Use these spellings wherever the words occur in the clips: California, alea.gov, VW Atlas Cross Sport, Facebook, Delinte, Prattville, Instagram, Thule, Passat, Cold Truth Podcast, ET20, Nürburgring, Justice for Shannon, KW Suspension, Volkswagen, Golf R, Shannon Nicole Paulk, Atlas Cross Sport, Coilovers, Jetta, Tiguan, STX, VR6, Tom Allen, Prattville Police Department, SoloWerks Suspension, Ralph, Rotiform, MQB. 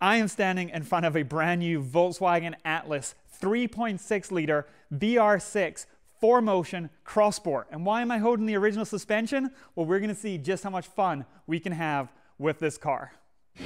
I am standing in front of a brand new Volkswagen Atlas 3.6 liter VR6 4-motion Cross Sport. And why am I holding the original suspension? Well, we're gonna see just how much fun we can have with this car. I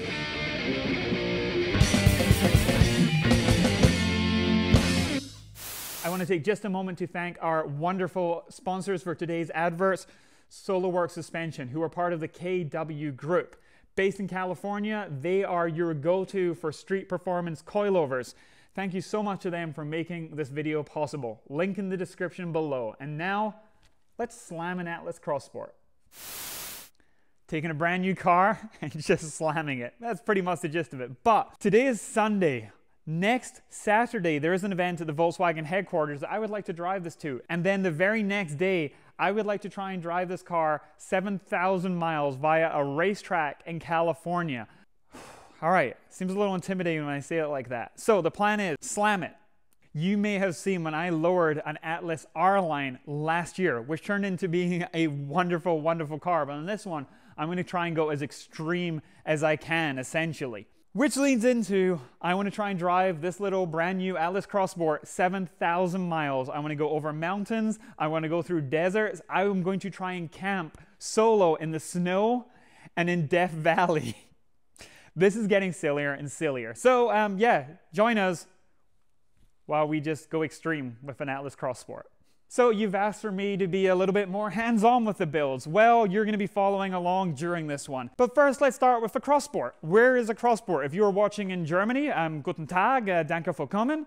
want to take just a moment to thank our wonderful sponsors for today's adverts, SoloWerks Suspension, who are part of the KW Group. Based in California, they are your go-to for street performance coilovers. Thank you so much to them for making this video possible. Link in the description below. And now, let's slam an Atlas Cross Sport. Taking a brand new car and just slamming it. That's pretty much the gist of it. But today is Sunday. Next Saturday, there is an event at the Volkswagen headquarters that I would like to drive this to. And then the very next day, I would like to try and drive this car 7,000 miles via a racetrack in California. All right, seems a little intimidating when I say it like that. So the plan is, slam it. You may have seen when I lowered an Atlas R line last year, which turned into being a wonderful, wonderful car. But on this one, I'm gonna try and go as extreme as I can, essentially. Which leads into, I want to try and drive this little brand new Atlas Cross Sport 7,000 miles. I want to go over mountains. I want to go through deserts. I am going to try and camp solo in the snow and in Death Valley. This is getting sillier and sillier. So yeah, join us while we just go extreme with an Atlas Cross Sport. So you've asked for me to be a little bit more hands-on with the builds. Well, you're gonna be following along during this one. But first, let's start with the Cross Sport. Where is a Cross Sport? If you are watching in Germany, guten Tag, danke für kommen.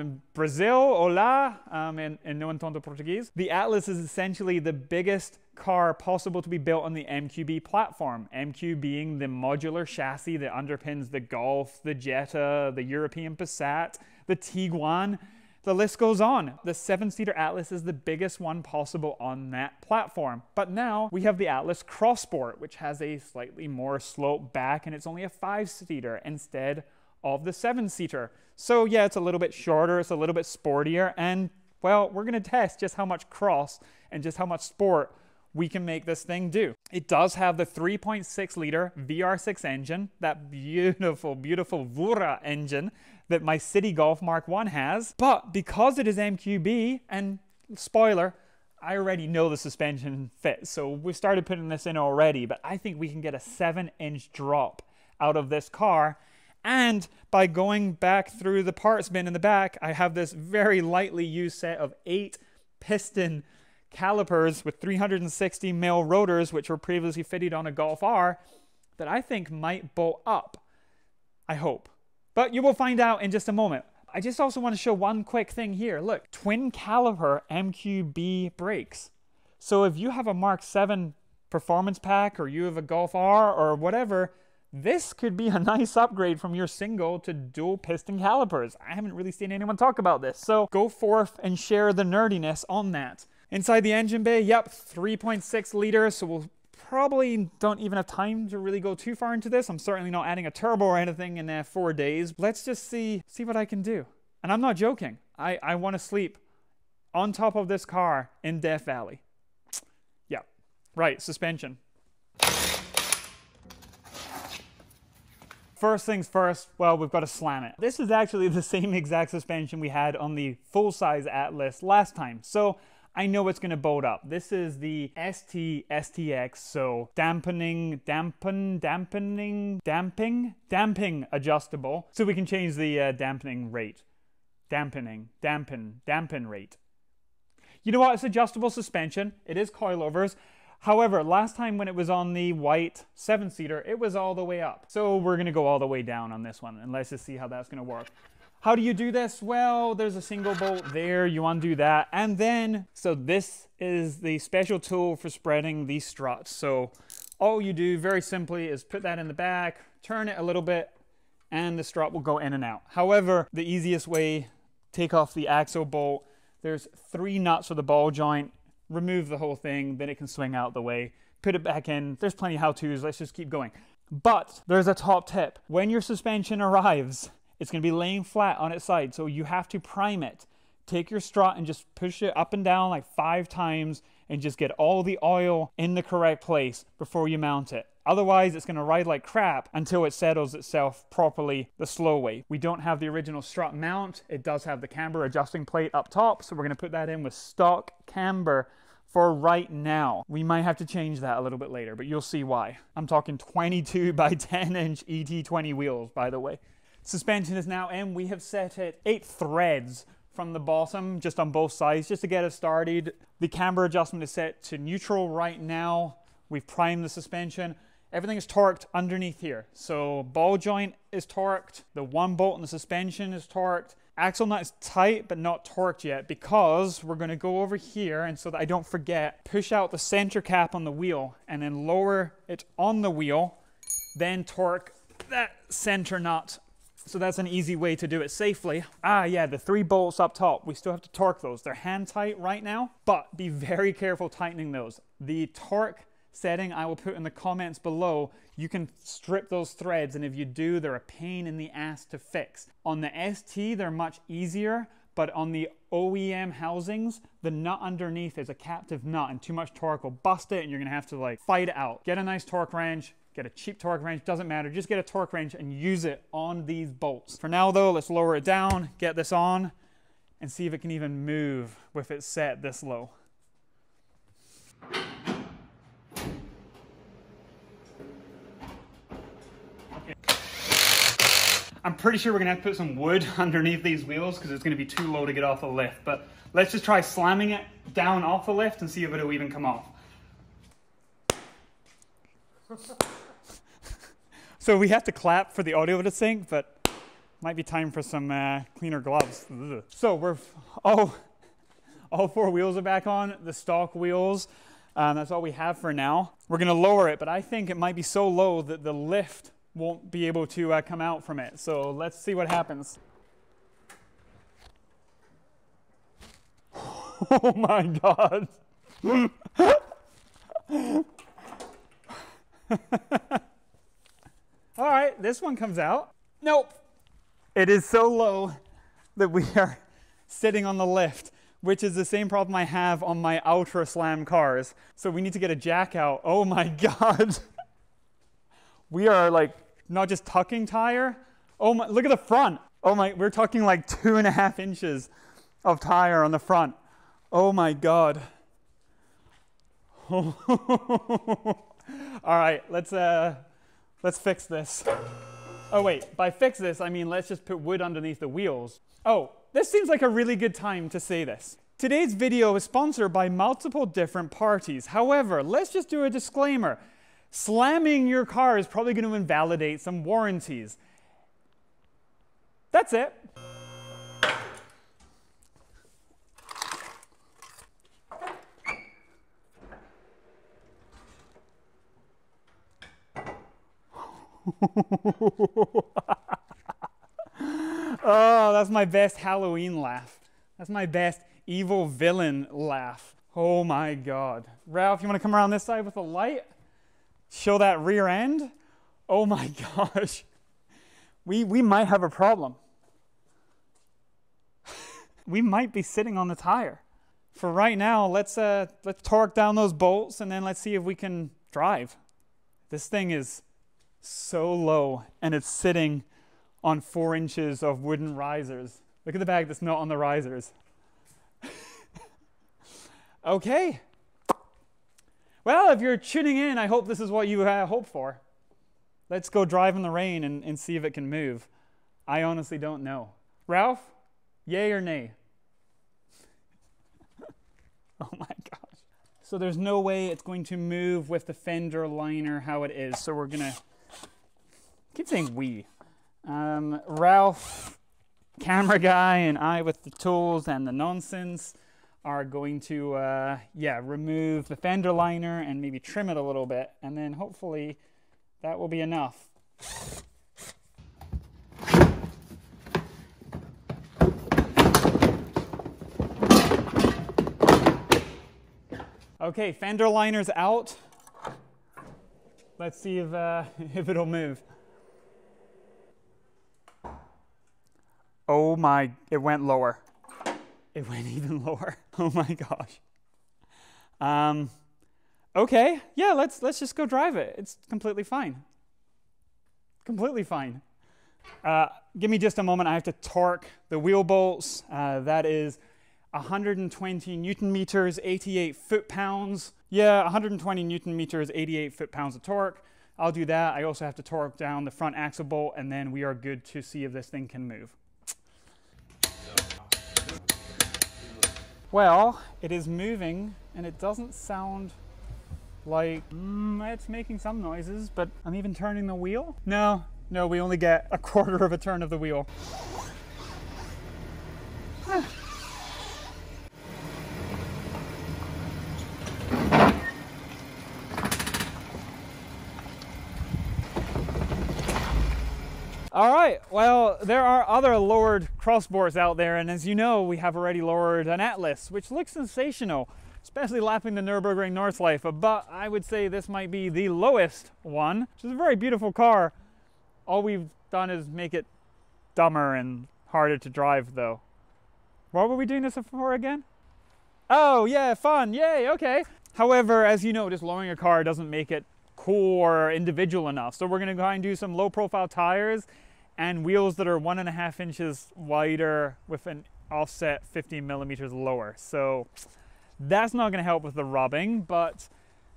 In Brazil, hola, and no entendo Portuguese. The Atlas is essentially the biggest car possible to be built on the MQB platform. MQ being the modular chassis that underpins the Golf, the Jetta, the European Passat, the Tiguan. The list goes on. The 7-seater Atlas is the biggest one possible on that platform. But now we have the Atlas Cross Sport, which has a slightly more slope back, and it's only a 5-seater instead of the 7-seater. So yeah, it's a little bit shorter, it's a little bit sportier, and well, we're gonna test just how much cross and just how much sport we can make this thing do. It does have the 3.6 liter VR6 engine, that beautiful, beautiful Vura engine that my City Golf Mark I has. But because it is MQB, and spoiler, I already know the suspension fit, so we started putting this in already, but I think we can get a 7-inch drop out of this car. And by going back through the parts bin in the back, I have this very lightly used set of 8 piston calipers with 360 mil rotors, which were previously fitted on a Golf R, that I think might bolt up. I hope. But you will find out in just a moment. I just also want to show one quick thing here. Look, twin caliper MQB brakes. So if you have a Mark 7 performance pack, or you have a Golf R or whatever, this could be a nice upgrade from your single to dual piston calipers. I haven't really seen anyone talk about this. So go forth and share the nerdiness on that. Inside the engine bay, yep, 3.6 liters, so we'll probably don't even have time to really go too far into this. I'm certainly not adding a turbo or anything in 4 days. Let's just see what I can do. And I'm not joking. I want to sleep on top of this car in Death Valley. Yeah, right, suspension. First things first, well, we've got to slam it. This is actually the same exact suspension we had on the full-size Atlas last time. So I know it's gonna bolt up. This is the STX, so damping adjustable. So we can change the dampening rate. Dampen rate. You know what, it's adjustable suspension. It is coilovers. However, last time when it was on the white 7-seater, it was all the way up. So we're gonna go all the way down on this one, and let's just see how that's gonna work. How do you do this? Well, there's a single bolt there, you undo that, and then, so this is the special tool for spreading these struts. So all you do very simply is put that in the back, turn it a little bit, and the strut will go in and out. However, the easiest way, take off the axle bolt, there's 3 nuts for the ball joint, remove the whole thing, then it can swing out the way, put it back in, there's plenty of how-tos, let's just keep going. But there's a top tip. When your suspension arrives, it's gonna be laying flat on its side, so you have to prime it. Take your strut and just push it up and down like 5 times and just get all the oil in the correct place before you mount it. Otherwise, it's going to ride like crap until it settles itself properly the slow way. We don't have the original strut mount. It does have the camber adjusting plate up top, so we're going to put that in with stock camber for right now. We might have to change that a little bit later, but you'll see why. I'm talking 22 by 10 inch ET20 wheels, by the way. Suspension is now in. We have set it 8 threads from the bottom, just on both sides, just to get us started. The camber adjustment is set to neutral right now. We've primed the suspension. Everything is torqued underneath here. So ball joint is torqued. The 1 bolt in the suspension is torqued. Axle nut is tight, but not torqued yet, because we're gonna go over here, and so that I don't forget, push out the center cap on the wheel and then lower it on the wheel, then torque that center nut. So that's an easy way to do it safely. Ah yeah, the 3 bolts up top, we still have to torque those. They're hand tight right now, but be very careful tightening those. The torque setting I will put in the comments below. You can strip those threads, and if you do, they're a pain in the ass to fix. On the ST, they're much easier, but on the OEM housings, the nut underneath is a captive nut, and too much torque will bust it, and you're gonna have to like fight it out. Get a nice torque wrench, get a cheap torque wrench, doesn't matter, just get a torque wrench and use it on these bolts. For now though, let's lower it down, get this on, and see if it can even move with it set this low. I'm pretty sure we're gonna have to put some wood underneath these wheels because it's gonna be too low to get off the lift, but let's just try slamming it down off the lift and see if it'll even come off. So we have to clap for the audio to sync, but might be time for some cleaner gloves. Ugh. So we're, all 4 wheels are back on, the stock wheels. That's all we have for now. We're gonna lower it, but I think it might be so low that the lift won't be able to come out from it. So let's see what happens. Oh my God. All right, this one comes out. Nope. It is so low that we are sitting on the lift, which is the same problem I have on my Ultra Slam cars. So we need to get a jack out. Oh my God. We are like, not just tucking tire. Oh my, look at the front. Oh my, we're talking like 2.5 inches of tire on the front. Oh my God. Oh. All right, let's fix this. Oh wait, by fix this, I mean, let's just put wood underneath the wheels. Oh, this seems like a really good time to say this. Today's video is sponsored by multiple different parties. However, let's just do a disclaimer. Slamming your car is probably going to invalidate some warranties. That's it. Oh, that's my best Halloween laugh. That's my best evil villain laugh. Oh my God. Ralph, you want to come around this side with a light? Show that rear end. Oh my gosh. We might have a problem. We might be sitting on the tire. For right now, let's torque down those bolts and then let's see if we can drive. This thing is so low and it's sitting on 4 inches of wooden risers. Look at the bag that's not on the risers. Okay. Well, if you're tuning in, I hope this is what you hope for. Let's go drive in the rain and see if it can move. I honestly don't know. Ralph, yay or nay? Oh my gosh. So there's no way it's going to move with the fender liner how it is. So we're gonna, keep saying we. Ralph, camera guy, and I with the tools and the nonsense are going to, yeah, remove the fender liner and maybe trim it a little bit, and then hopefully that will be enough. Okay, fender liner's out. Let's see if it'll move. Oh my, it went lower. It went even lower. Oh my gosh. Okay, yeah, let's just go drive it. It's completely fine. Completely fine. Give me just a moment. I have to torque the wheel bolts. That is 120 Newton meters, 88 foot pounds. Yeah, 120 Newton meters, 88 foot pounds of torque. I'll do that. I also have to torque down the front axle bolt, and then we are good to see if this thing can move. Well, it is moving, and it doesn't sound like, it's making some noises, but I'm even turning the wheel. No, we only get a quarter of a turn of the wheel. All right, well, there are other lowered crossbores out there, and as you know, we have already lowered an Atlas, which looks sensational, especially lapping the Nürburgring Nordschleife, but I would say this might be the lowest one, which is a very beautiful car. All we've done is make it dumber and harder to drive, though. What were we doing this for again? Oh, yeah, fun, yay, okay. However, as you know, just lowering a car doesn't make it cool or individual enough, so we're gonna go and do some low-profile tires and wheels that are 1.5 inches wider with an offset 15 millimeters lower. So that's not going to help with the rubbing, but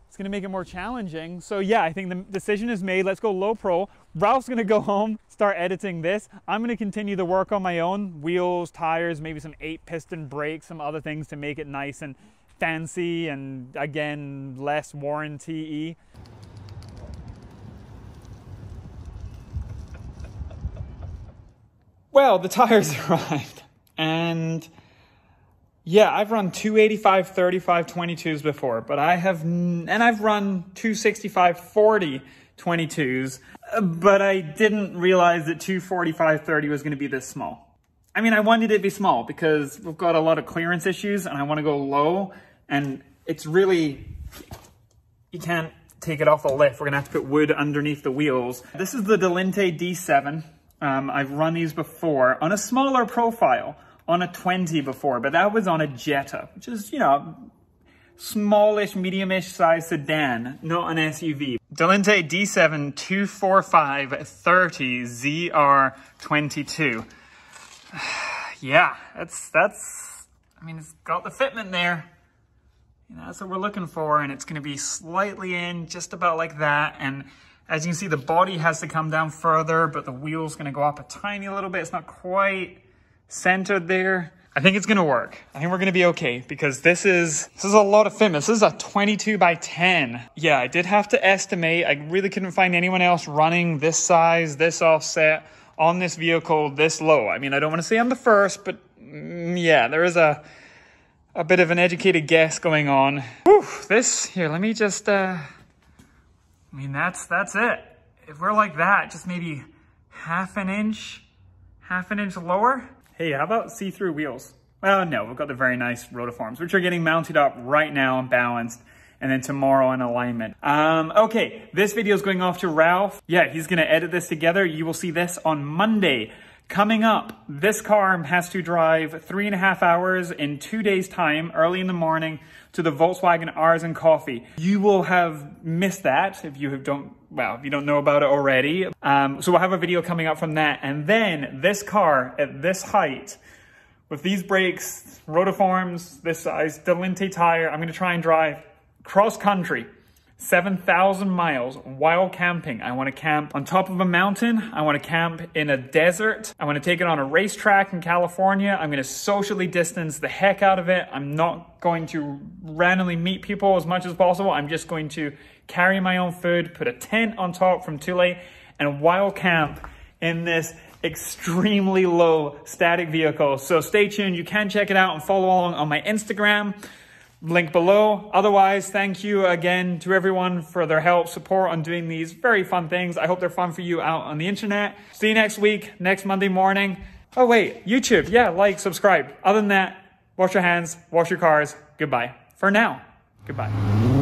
it's going to make it more challenging. So yeah, I think the decision is made. Let's go low pro. Ralph's going to go home, start editing this. I'm going to continue the work on my own. Wheels, tires, maybe some 8-piston brakes, some other things to make it nice and fancy and, again, less warranty-y. Well, the tires arrived, and yeah, I've run 285, 35, 22s before, but I've run 265, 40, 22s, but I didn't realize that 245, 30 was going to be this small. I mean, I wanted it to be small because we've got a lot of clearance issues and I want to go low, and it's really, you can't take it off the lift. We're going to have to put wood underneath the wheels. This is the Delinte D7. I've run these before on a smaller profile, on a 20 before, but that was on a Jetta, which is, you know, smallish, medium-ish size sedan, not an SUV. Delinte D7 245 30 ZR22. Yeah, that's, I mean, it's got the fitment there. You know, that's what we're looking for, and it's going to be slightly in, just about like that, and as you can see, the body has to come down further, but the wheel's gonna go up a tiny little bit. It's not quite centered there. I think it's gonna work. I think we're gonna be okay because this is a lot of fitment. This is a 22 by 10. Yeah, I did have to estimate. I really couldn't find anyone else running this size, this offset on this vehicle this low. I mean, I don't wanna say I'm the first, but yeah, there is a bit of an educated guess going on. Whew, this, here, let me just, I mean, that's it. If we're like that, just maybe half an inch lower. Hey, how about see-through wheels? Well, no, we've got the very nice Rotiforms, which are getting mounted up right now and balanced, and then tomorrow in alignment. Okay, this video is going off to Ralph. Yeah, he's gonna edit this together. You will see this on Monday. Coming up, this car has to drive 3.5 hours in 2 days' time, early in the morning, to the Volkswagen R's and Coffee. You will have missed that if you don't know about it already. So we'll have a video coming up from that. And then this car at this height, with these brakes, Rotiforms, this size, Delinte tire, I'm gonna try and drive cross country. 7,000 miles while camping. I want to camp on top of a mountain. I want to camp in a desert. I want to take it on a racetrack in California. I'm going to socially distance the heck out of it. I'm not going to randomly meet people as much as possible. I'm just going to carry my own food, put a tent on top from Thule, and wild camp in this extremely low static vehicle. So stay tuned. You can check it out and follow along on my Instagram. Link below. Otherwise, thank you again to everyone for their help, support on doing these very fun things. I hope they're fun for you out on the internet. See you next week, next Monday morning. Oh wait, YouTube. Yeah, like, subscribe. Other than that, wash your hands, wash your cars. Goodbye. For now, goodbye.